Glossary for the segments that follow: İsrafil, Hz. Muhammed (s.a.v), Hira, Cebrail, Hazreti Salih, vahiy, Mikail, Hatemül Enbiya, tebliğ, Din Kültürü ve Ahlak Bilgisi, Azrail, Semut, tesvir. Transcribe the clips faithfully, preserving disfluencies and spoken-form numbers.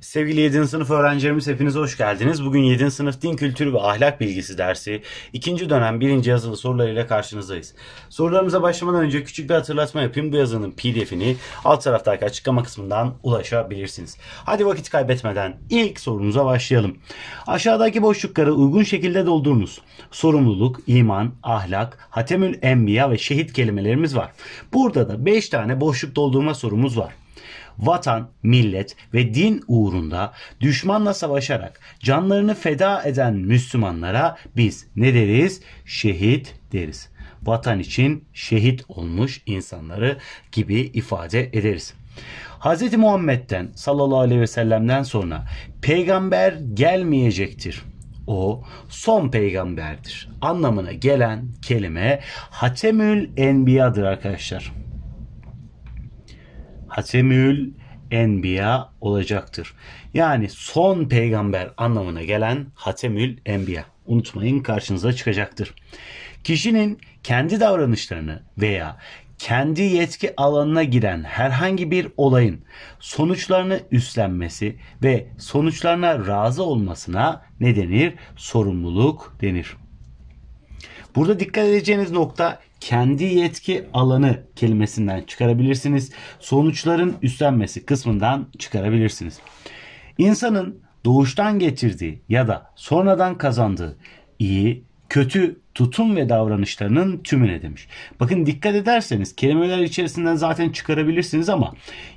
Sevgili yedinci sınıf öğrencilerimiz, hepiniz hoş geldiniz. Bugün yedinci sınıf din kültürü ve ahlak bilgisi dersi ikinci dönem birinci yazılı sorularıyla karşınızdayız. Sorularımıza başlamadan önce küçük bir hatırlatma yapayım. Bu yazının P D F'ini alt taraftaki açıklama kısmından ulaşabilirsiniz. Hadi vakit kaybetmeden ilk sorumuza başlayalım. Aşağıdaki boşlukları uygun şekilde doldurunuz. Sorumluluk, iman, ahlak, hatemül enbiya ve şehit kelimelerimiz var. Burada da beş tane boşluk doldurma sorumuz var. Vatan, millet ve din uğrunda düşmanla savaşarak canlarını feda eden Müslümanlara biz ne deriz? Şehit deriz. Vatan için şehit olmuş insanları gibi ifade ederiz. Hz. Muhammed'den sallallahu aleyhi ve sellem'den sonra peygamber gelmeyecektir. O son peygamberdir anlamına gelen kelime Hatemül Enbiya'dır arkadaşlar. Hatemül Enbiya olacaktır. Yani son peygamber anlamına gelen Hatemül Enbiya. Unutmayın, karşınıza çıkacaktır. Kişinin kendi davranışlarını veya kendi yetki alanına giren herhangi bir olayın sonuçlarını üstlenmesi ve sonuçlarına razı olmasına ne denir? Sorumluluk denir. Burada dikkat edeceğiniz nokta kendi yetki alanı kelimesinden çıkarabilirsiniz. Sonuçların üstlenmesi kısmından çıkarabilirsiniz. İnsanın doğuştan getirdiği ya da sonradan kazandığı iyi, kötü tutum ve davranışlarının tümüne demiş. Bakın dikkat ederseniz kelimeler içerisinden zaten çıkarabilirsiniz ama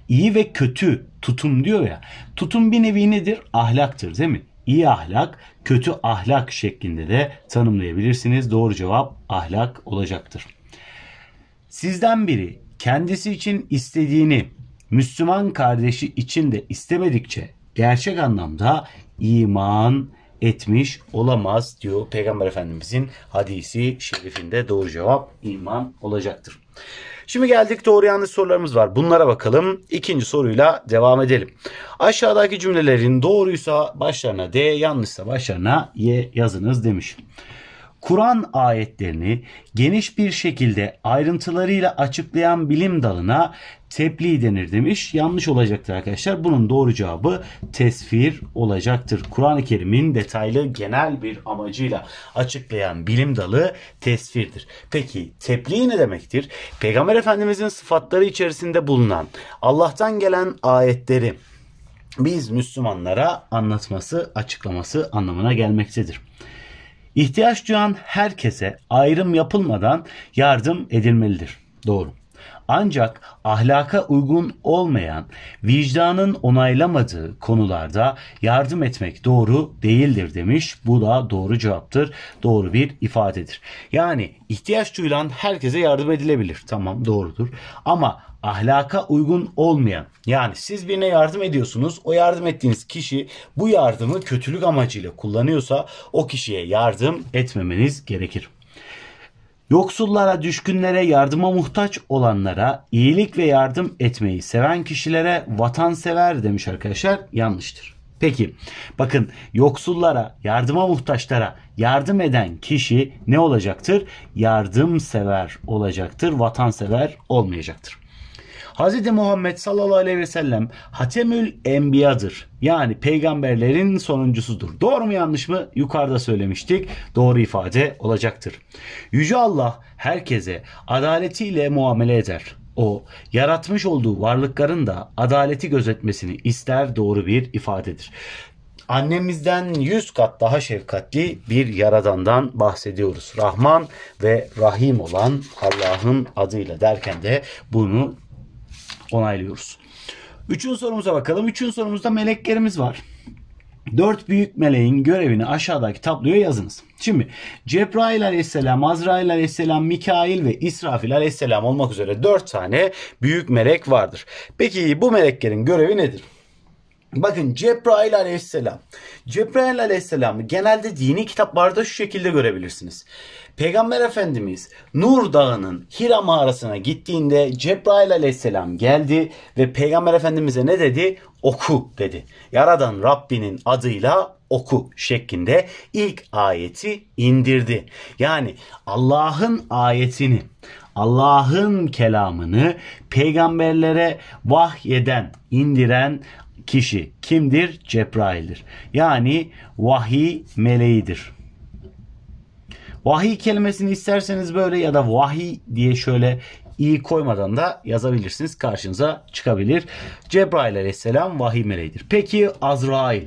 iyi ve kötü tutum diyor ya. Tutum bir nevi nedir? Ahlaktır değil mi? İyi ahlak, kötü ahlak şeklinde de tanımlayabilirsiniz. Doğru cevap ahlak olacaktır. Sizden biri kendisi için istediğini Müslüman kardeşi için de istemedikçe gerçek anlamda iman etmiş olamaz diyor Peygamber Efendimizin hadisi şerifinde. Doğru cevap iman olacaktır. Şimdi geldik, doğru yanlış sorularımız var. Bunlara bakalım. İkinci soruyla devam edelim. Aşağıdaki cümlelerin doğruysa başlarına D, yanlışsa başlarına Y yazınız demiş. Kur'an ayetlerini geniş bir şekilde ayrıntılarıyla açıklayan bilim dalına tebliğ denir demiş. Yanlış olacaktır arkadaşlar. Bunun doğru cevabı tesvir olacaktır. Kuran-ı Kerim'in detaylı genel bir amacıyla açıklayan bilim dalı tesvirdir. Peki tebliğ ne demektir? Peygamber Efendimizin sıfatları içerisinde bulunan Allah'tan gelen ayetleri biz Müslümanlara anlatması, açıklaması anlamına gelmektedir. İhtiyaç duyan herkese ayrım yapılmadan yardım edilmelidir. Doğru. Ancak ahlaka uygun olmayan, vicdanın onaylamadığı konularda yardım etmek doğru değildir demiş. Bu da doğru cevaptır. Doğru bir ifadedir. Yani ihtiyaç duyulan herkese yardım edilebilir. Tamam, doğrudur. Ama ahlaka uygun olmayan, yani siz birine yardım ediyorsunuz, o yardım ettiğiniz kişi bu yardımı kötülük amacıyla kullanıyorsa o kişiye yardım etmemeniz gerekir. Yoksullara, düşkünlere, yardıma muhtaç olanlara, iyilik ve yardım etmeyi seven kişilere vatansever demiş arkadaşlar. Yanlıştır. Peki bakın, yoksullara, yardıma muhtaçlara yardım eden kişi ne olacaktır? Yardımsever olacaktır. Vatansever olmayacaktır. Hz. Muhammed sallallahu aleyhi ve sellem Hatemül Enbiya'dır. Yani peygamberlerin sonuncusudur. Doğru mu yanlış mı? Yukarıda söylemiştik. Doğru ifade olacaktır. Yüce Allah herkese adaletiyle muamele eder. O yaratmış olduğu varlıkların da adaleti gözetmesini ister. Doğru bir ifadedir. Annemizden yüz kat daha şefkatli bir yaradandan bahsediyoruz. Rahman ve Rahim olan Allah'ın adıyla derken de bunu onaylıyoruz. Üçüncü sorumuza bakalım. Üçüncü sorumuzda meleklerimiz var. Dört büyük meleğin görevini aşağıdaki tabloya yazınız. Şimdi Cebrail aleyhisselam, Azrail aleyhisselam, Mikail ve İsrafil aleyhisselam olmak üzere dört tane büyük melek vardır. Peki bu meleklerin görevi nedir? Bakın Cebrail aleyhisselam. Cebrail aleyhisselam'ı genelde dini kitaplarda şu şekilde görebilirsiniz. Peygamber Efendimiz Nur Dağı'nın Hira mağarasına gittiğinde Cebrail aleyhisselam geldi ve Peygamber Efendimiz'e ne dedi? Oku dedi. Yaradan Rabbinin adıyla oku şeklinde ilk ayeti indirdi. Yani Allah'ın ayetini Allah'ın kelamını peygamberlere vahyeden, indiren kişi kimdir? Cebrail'dir. Yani vahiy meleğidir. Vahiy kelimesini isterseniz böyle ya da vahiy diye şöyle iyi koymadan da yazabilirsiniz. Karşınıza çıkabilir. Cebrail aleyhisselam vahiy meleğidir. Peki Azrail.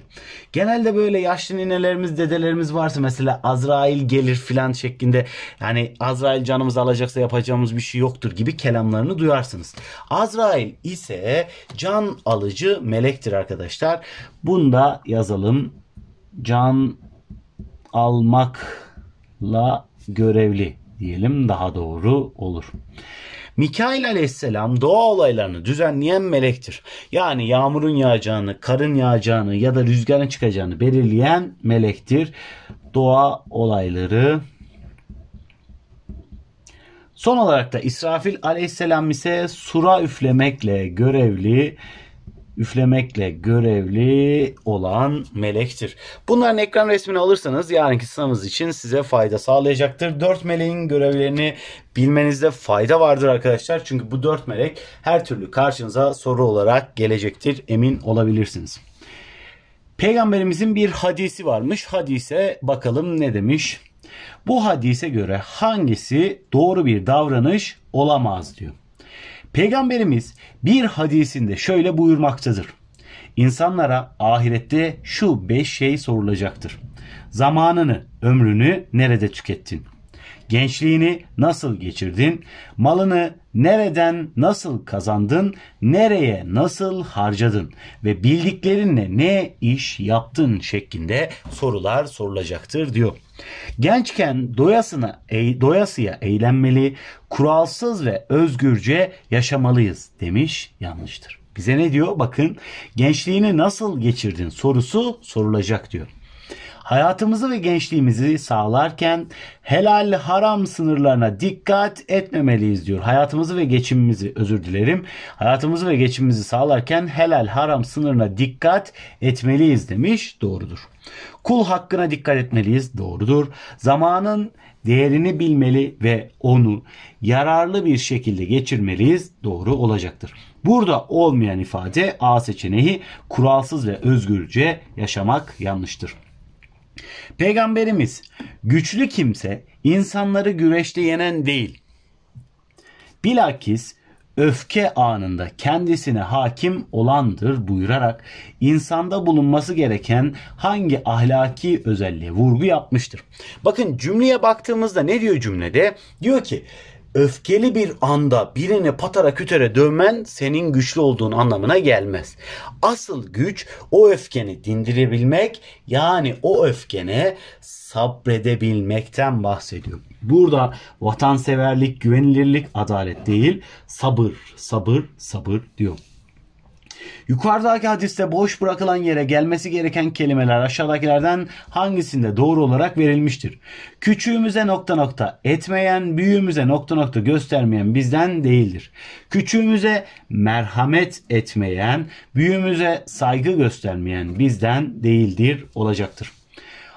Genelde böyle yaşlı ninelerimiz, dedelerimiz varsa mesela Azrail gelir filan şeklinde, yani Azrail canımızı alacaksa yapacağımız bir şey yoktur gibi kelamlarını duyarsınız. Azrail ise can alıcı melektir arkadaşlar. Bunu da yazalım. Can almakla görevli diyelim, daha doğru olur. Mikail aleyhisselam doğa olaylarını düzenleyen melektir. Yani yağmurun yağacağını, karın yağacağını ya da rüzgarın çıkacağını belirleyen melektir. Doğa olayları. Son olarak da İsrafil aleyhisselam ise sura üflemekle görevli, üflemekle görevli olan melektir. Bunların ekran resmini alırsanız yarınki sınavımız için size fayda sağlayacaktır. Dört meleğin görevlerini bilmenizde fayda vardır arkadaşlar. Çünkü bu dört melek her türlü karşınıza soru olarak gelecektir. Emin olabilirsiniz. Peygamberimizin bir hadisi varmış. Hadise bakalım ne demiş? Bu hadise göre hangisi doğru bir davranış olamaz diyor. Peygamberimiz bir hadisinde şöyle buyurmaktadır. İnsanlara ahirette şu beş şey sorulacaktır. Zamanını, ömrünü nerede tükettin? Gençliğini nasıl geçirdin? Malını nereden nasıl kazandın? Nereye nasıl harcadın? Ve bildiklerinle ne iş yaptın şeklinde sorular sorulacaktır diyor. Gençken doyasına, doyasıya eğlenmeli, kuralsız ve özgürce yaşamalıyız demiş, yanlıştır. Bize ne diyor? Bakın, gençliğini nasıl geçirdin sorusu sorulacak diyor. Hayatımızı ve gençliğimizi sağlarken helal haram sınırlarına dikkat etmemeliyiz diyor. Hayatımızı ve geçimimizi özür dilerim. Hayatımızı ve geçimimizi sağlarken helal haram sınırına dikkat etmeliyiz demiş. Doğrudur. Kul hakkına dikkat etmeliyiz. Doğrudur. Zamanın değerini bilmeli ve onu yararlı bir şekilde geçirmeliyiz. Doğru olacaktır. Burada olmayan ifade A seçeneği, kuralsız ve özgürce yaşamak, yanlıştır. Peygamberimiz, güçlü kimse insanları güreşte yenen değil, bilakis öfke anında kendisine hakim olandır buyurarak insanda bulunması gereken hangi ahlaki özelliğe vurgu yapmıştır? Bakın, cümleye baktığımızda ne diyor cümlede? Diyor ki, öfkeli bir anda birini patara kütere dövmen senin güçlü olduğun anlamına gelmez. Asıl güç o öfkeni dindirebilmek, yani o öfkene sabredebilmekten bahsediyor. Burada vatanseverlik, güvenilirlik, adalet değil, sabır, sabır, sabır diyor. Yukarıdaki hadiste boş bırakılan yere gelmesi gereken kelimeler aşağıdakilerden hangisinde doğru olarak verilmiştir? Küçüğümüze nokta nokta etmeyen, büyüğümüze nokta nokta göstermeyen bizden değildir. Küçüğümüze merhamet etmeyen, büyüğümüze saygı göstermeyen bizden değildir olacaktır.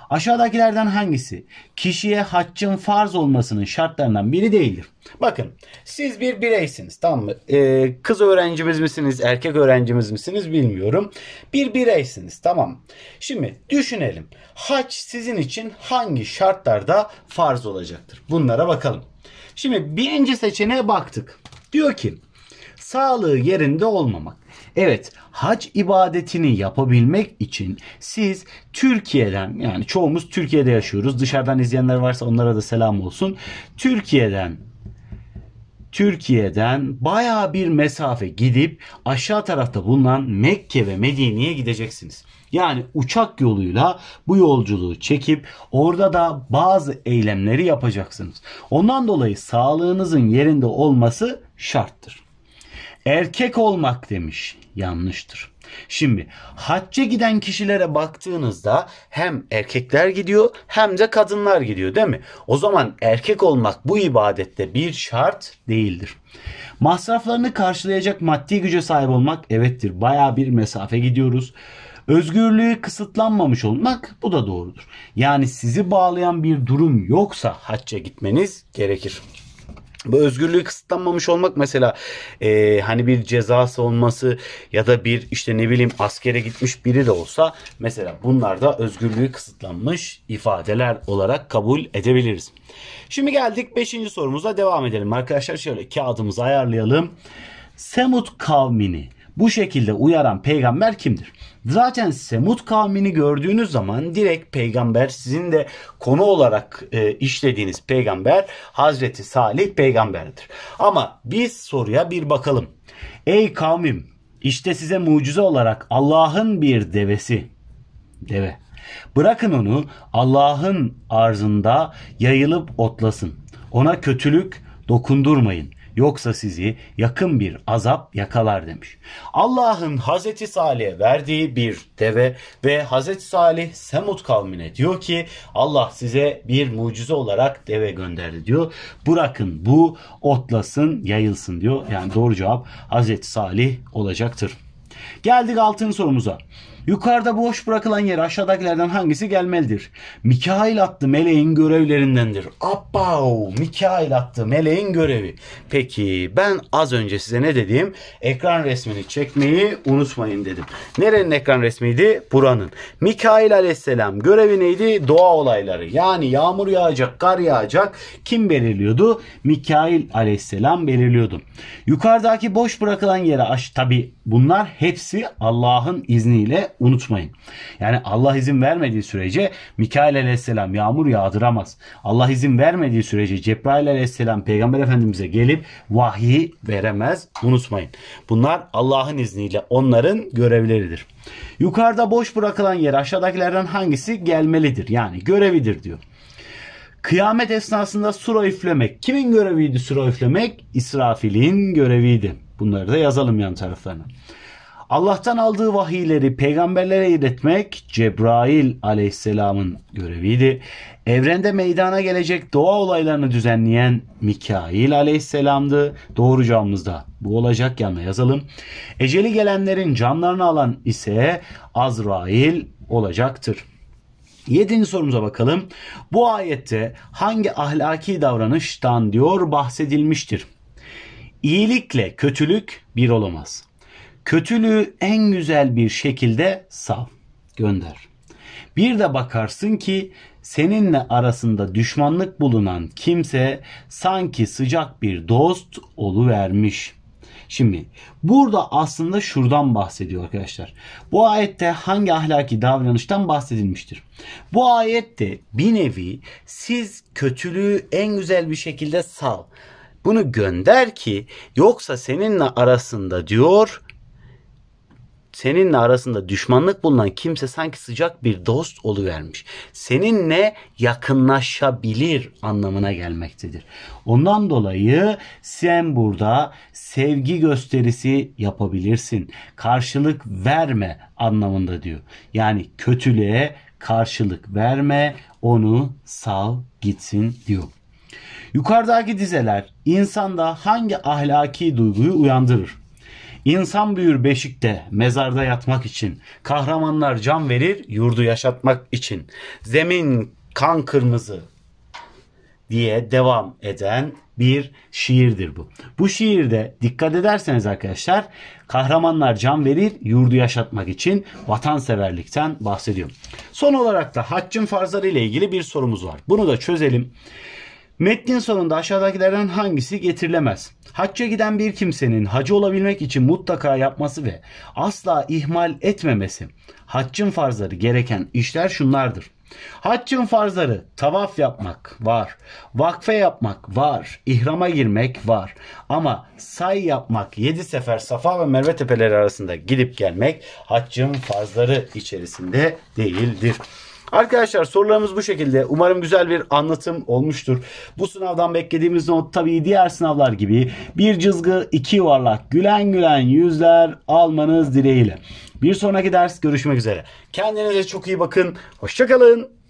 Aşağıdakilerden hangisi kişiye haccın farz olmasının şartlarından biri değildir? Bakın, siz bir bireysiniz, tamam mı? Ee, kız öğrencimiz misiniz, erkek öğrencimiz misiniz bilmiyorum. Bir bireysiniz, tamam mı? Şimdi düşünelim. Hac sizin için hangi şartlarda farz olacaktır? Bunlara bakalım. Şimdi birinci seçeneğe baktık. Diyor ki, sağlığı yerinde olmamak. Evet, hac ibadetini yapabilmek için siz Türkiye'den, yani çoğumuz Türkiye'de yaşıyoruz. Dışarıdan izleyenler varsa onlara da selam olsun. Türkiye'den Türkiye'den bayağı bir mesafe gidip aşağı tarafta bulunan Mekke ve Medine'ye gideceksiniz. Yani uçak yoluyla bu yolculuğu çekip orada da bazı eylemleri yapacaksınız. Ondan dolayı sağlığınızın yerinde olması şarttır. Erkek olmak demiş, yanlıştır. Şimdi hacca giden kişilere baktığınızda hem erkekler gidiyor hem de kadınlar gidiyor, değil mi? O zaman erkek olmak bu ibadette bir şart değildir. Masraflarını karşılayacak maddi güce sahip olmak, evettir. Bayağı bir mesafe gidiyoruz. Özgürlüğü kısıtlanmamış olmak, bu da doğrudur. Yani sizi bağlayan bir durum yoksa hacca gitmeniz gerekir. Bu özgürlüğü kısıtlanmamış olmak mesela e, hani bir cezası olması ya da bir işte ne bileyim askere gitmiş biri de olsa mesela bunlar da özgürlüğü kısıtlanmış ifadeler olarak kabul edebiliriz. Şimdi geldik beşinci sorumuza, devam edelim arkadaşlar. Şöyle kağıdımızı ayarlayalım. Semut kavmini bu şekilde uyaran peygamber kimdir? Zaten Semut kavmini gördüğünüz zaman direkt peygamber, sizin de konu olarak e, işlediğiniz peygamber Hazreti Salih peygamberdir. Ama biz soruya bir bakalım. Ey kavmim, işte size mucize olarak Allah'ın bir devesi, deve. Bırakın onu Allah'ın arzında yayılıp otlasın. Ona kötülük dokundurmayın. Yoksa sizi yakın bir azap yakalar demiş. Allah'ın Hazreti Salih'e verdiği bir deve ve Hazreti Salih Semut kavmine diyor ki Allah size bir mucize olarak deve gönderdi diyor. Bırakın bu otlasın, yayılsın diyor. Yani doğru cevap Hazreti Salih olacaktır. Geldik altıncı sorumuza. Yukarıda boş bırakılan yere aşağıdakilerden hangisi gelmelidir? Mikail adlı meleğin görevlerindendir. Abbao, Mikail adlı meleğin görevi. Peki ben az önce size ne dedim? Ekran resmini çekmeyi unutmayın dedim. Nerenin ekran resmiydi? Buranın. Mikail aleyhisselam görevi neydi? Doğa olayları. Yani yağmur yağacak, kar yağacak. Kim belirliyordu? Mikail aleyhisselam belirliyordu. Yukarıdaki boş bırakılan yere aş... Tabi bunlar hepsi Allah'ın izniyle, unutmayın. Yani Allah izin vermediği sürece Mikail aleyhisselam yağmur yağdıramaz. Allah izin vermediği sürece Cebrail aleyhisselam peygamber efendimize gelip vahiy veremez. Unutmayın. Bunlar Allah'ın izniyle onların görevleridir. Yukarıda boş bırakılan yer aşağıdakilerden hangisi gelmelidir? Yani görevidir diyor. Kıyamet esnasında sura üflemek. Kimin göreviydi sura üflemek? İsrafil'in göreviydi. Bunları da yazalım yan taraflarına. Allah'tan aldığı vahiyleri peygamberlere iletmek Cebrail aleyhisselamın göreviydi. Evrende meydana gelecek doğa olaylarını düzenleyen Mikail aleyhisselamdı. Doğru cevabımız da bu olacak, yanına yazalım. Eceli gelenlerin canlarını alan ise Azrail olacaktır. Yedinci sorumuza bakalım. Bu ayette hangi ahlaki davranıştan diyor bahsedilmiştir? İyilikle kötülük bir olamaz. Kötülüğü en güzel bir şekilde sav, gönder. Bir de bakarsın ki seninle arasında düşmanlık bulunan kimse sanki sıcak bir dost oluvermiş. Şimdi burada aslında şuradan bahsediyor arkadaşlar. Bu ayette hangi ahlaki davranıştan bahsedilmiştir? Bu ayette bir nevi siz kötülüğü en güzel bir şekilde sav. Bunu gönder ki yoksa seninle arasında diyor... Seninle arasında düşmanlık bulunan kimse sanki sıcak bir dost oluvermiş. Seninle yakınlaşabilir anlamına gelmektedir. Ondan dolayı sen burada sevgi gösterisi yapabilirsin. Karşılık verme anlamında diyor. Yani kötülüğe karşılık verme, onu sal gitsin diyor. Yukarıdaki dizeler insanda hangi ahlaki duyguyu uyandırır? İnsan büyür beşikte, mezarda yatmak için. Kahramanlar can verir, yurdu yaşatmak için. Zemin kan kırmızı diye devam eden bir şiirdir bu. Bu şiirde dikkat ederseniz arkadaşlar, kahramanlar can verir, yurdu yaşatmak için, vatanseverlikten bahsediyor. Son olarak da haccın farzları ile ilgili bir sorumuz var. Bunu da çözelim. Metnin sonunda aşağıdakilerden hangisi getirilemez? Hacca giden bir kimsenin hacı olabilmek için mutlaka yapması ve asla ihmal etmemesi. Haccın farzları gereken işler şunlardır. Haccın farzları tavaf yapmak var, vakfe yapmak var, ihrama girmek var. Ama say yapmak, yedi sefer Safa ve Merve tepeleri arasında gidip gelmek haccın farzları içerisinde değildir. Arkadaşlar sorularımız bu şekilde. Umarım güzel bir anlatım olmuştur. Bu sınavdan beklediğimiz not tabii diğer sınavlar gibi bir cızgı, iki yuvarlak, gülen gülen yüzler almanız dileğiyle. Bir sonraki ders görüşmek üzere. Kendinize çok iyi bakın. Hoşça kalın.